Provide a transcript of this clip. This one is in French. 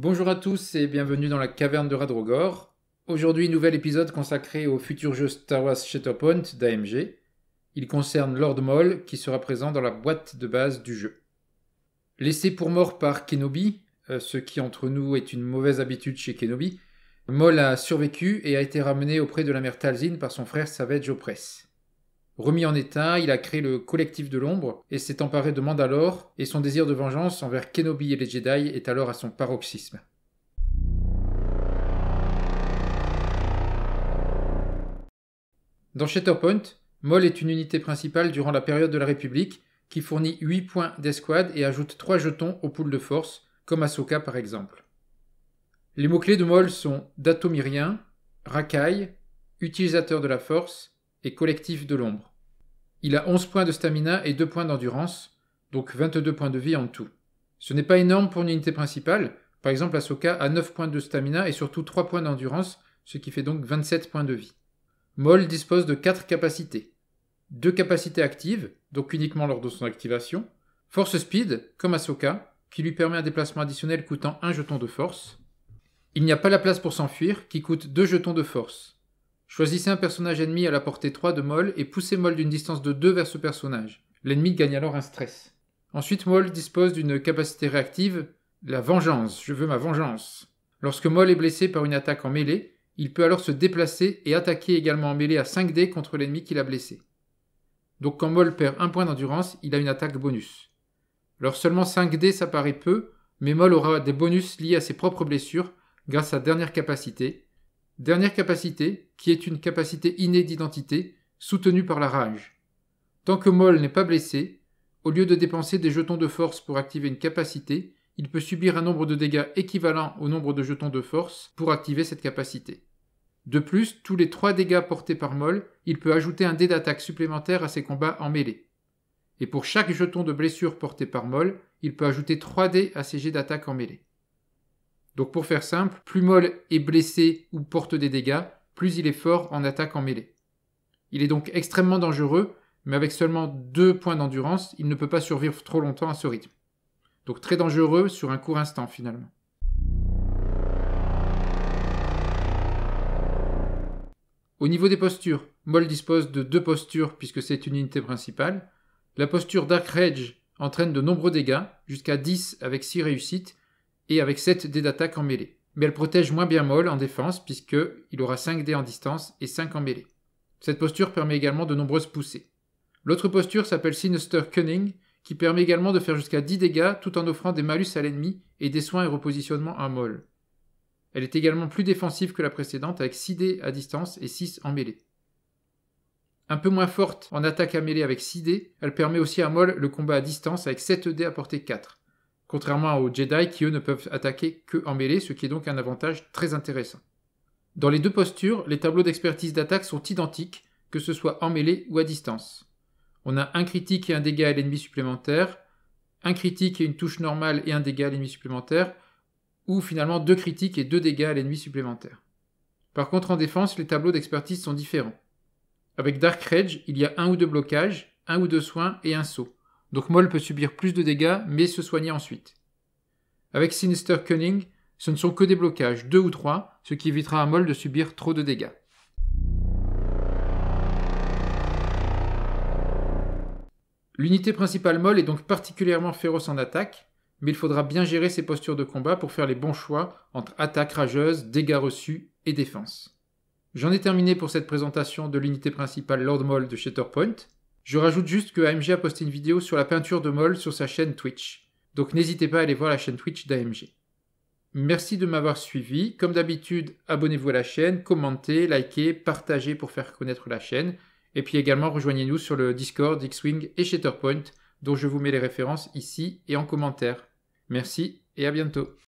Bonjour à tous et bienvenue dans la caverne de Radroggor. Aujourd'hui, nouvel épisode consacré au futur jeu Star Wars Shatterpoint d'AMG. Il concerne Lord Maul qui sera présent dans la boîte de base du jeu. Laissé pour mort par Kenobi, ce qui entre nous est une mauvaise habitude chez Kenobi, Maul a survécu et a été ramené auprès de la mère Talzin par son frère Savage Opress. Remis en état, il a créé le Collectif de l'Ombre et s'est emparé de Mandalore, et son désir de vengeance envers Kenobi et les Jedi est alors à son paroxysme. Dans Shatterpoint, Maul est une unité principale durant la période de la République qui fournit 8 points d'escouade et ajoute 3 jetons aux poules de force, comme Ahsoka par exemple. Les mots-clés de Maul sont Dathomirien, Rakaï, Utilisateur de la Force et Collectif de l'Ombre. Il a 11 points de stamina et 2 points d'endurance, donc 22 points de vie en tout. Ce n'est pas énorme pour une unité principale, par exemple Ahsoka a 9 points de stamina et surtout 3 points d'endurance, ce qui fait donc 27 points de vie. Maul dispose de 4 capacités. 2 capacités actives, donc uniquement lors de son activation. Force Speed, comme Ahsoka, qui lui permet un déplacement additionnel coûtant 1 jeton de force. Il n'y a pas la place pour s'enfuir, qui coûte 2 jetons de force. Choisissez un personnage ennemi à la portée 3 de Maul et poussez Maul d'une distance de 2 vers ce personnage. L'ennemi gagne alors un stress. Ensuite, Maul dispose d'une capacité réactive, la vengeance. Je veux ma vengeance. Lorsque Maul est blessé par une attaque en mêlée, il peut alors se déplacer et attaquer également en mêlée à 5 dés contre l'ennemi qu'il a blessé. Donc quand Maul perd 1 point d'endurance, il a une attaque bonus. Alors seulement 5 dés ça paraît peu, mais Maul aura des bonus liés à ses propres blessures, grâce à dernière capacité qui est une capacité innée d'identité soutenue par la rage. Tant que Maul n'est pas blessé, au lieu de dépenser des jetons de force pour activer une capacité, il peut subir un nombre de dégâts équivalent au nombre de jetons de force pour activer cette capacité. De plus, tous les 3 dégâts portés par Maul, il peut ajouter un dé d'attaque supplémentaire à ses combats en mêlée. Et pour chaque jeton de blessure porté par Maul, il peut ajouter 3 dés à ses jets d'attaque en mêlée. Donc pour faire simple, plus Maul est blessé ou porte des dégâts, plus il est fort en attaque en mêlée. Il est donc extrêmement dangereux, mais avec seulement 2 points d'endurance, il ne peut pas survivre trop longtemps à ce rythme. Donc très dangereux sur un court instant finalement. Au niveau des postures, Maul dispose de 2 postures puisque c'est une unité principale. La posture Dark Rage entraîne de nombreux dégâts, jusqu'à 10 avec 6 réussites, et avec 7 dés d'attaque en mêlée. Mais elle protège moins bien Maul en défense, puisqu'il aura 5 dés en distance et 5 en mêlée. Cette posture permet également de nombreuses poussées. L'autre posture s'appelle Sinister Cunning, qui permet également de faire jusqu'à 10 dégâts, tout en offrant des malus à l'ennemi et des soins et repositionnements à Maul. Elle est également plus défensive que la précédente, avec 6 dés à distance et 6 en mêlée. Un peu moins forte en attaque à mêlée avec 6 dés, elle permet aussi à Maul le combat à distance avec 7 dés à portée 4. Contrairement aux Jedi qui eux ne peuvent attaquer que en mêlée, ce qui est donc un avantage très intéressant. Dans les 2 postures, les tableaux d'expertise d'attaque sont identiques, que ce soit en mêlée ou à distance. On a un critique et un dégât à l'ennemi supplémentaire, un critique et une touche normale et un dégât à l'ennemi supplémentaire, ou finalement 2 critiques et 2 dégâts à l'ennemi supplémentaire. Par contre en défense, les tableaux d'expertise sont différents. Avec Dark Rage, il y a 1 ou 2 blocages, 1 ou 2 soins et un saut. Donc Maul peut subir plus de dégâts, mais se soigner ensuite. Avec Sinister Cunning, ce ne sont que des blocages, 2 ou 3, ce qui évitera à Maul de subir trop de dégâts. L'unité principale Maul est donc particulièrement féroce en attaque, mais il faudra bien gérer ses postures de combat pour faire les bons choix entre attaque rageuse, dégâts reçus et défense. J'en ai terminé pour cette présentation de l'unité principale Lord Maul de Shatterpoint. Je rajoute juste que AMG a posté une vidéo sur la peinture de Maul sur sa chaîne Twitch. Donc n'hésitez pas à aller voir la chaîne Twitch d'AMG. Merci de m'avoir suivi. Comme d'habitude, abonnez-vous à la chaîne, commentez, likez, partagez pour faire connaître la chaîne. Et puis également rejoignez-nous sur le Discord, X-Wing et Shatterpoint, dont je vous mets les références ici et en commentaire. Merci et à bientôt.